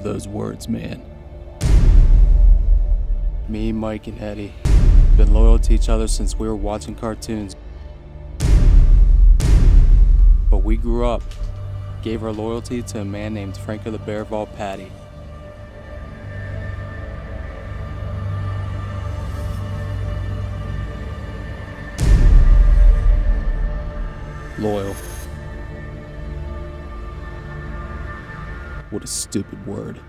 of those words, man. Me, Mike, and Eddie have been loyal to each other since we were watching cartoons. But we grew up, gave our loyalty to a man named Franco the Bear Val Patty. Loyal. What a stupid word.